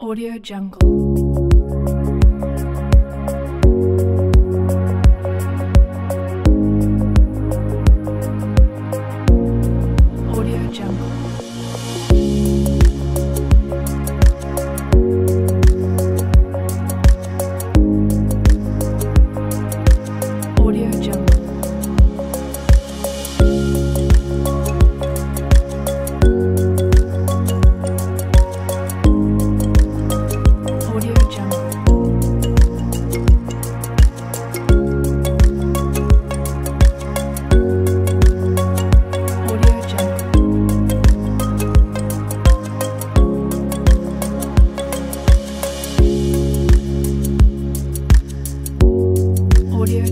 AudioJungle.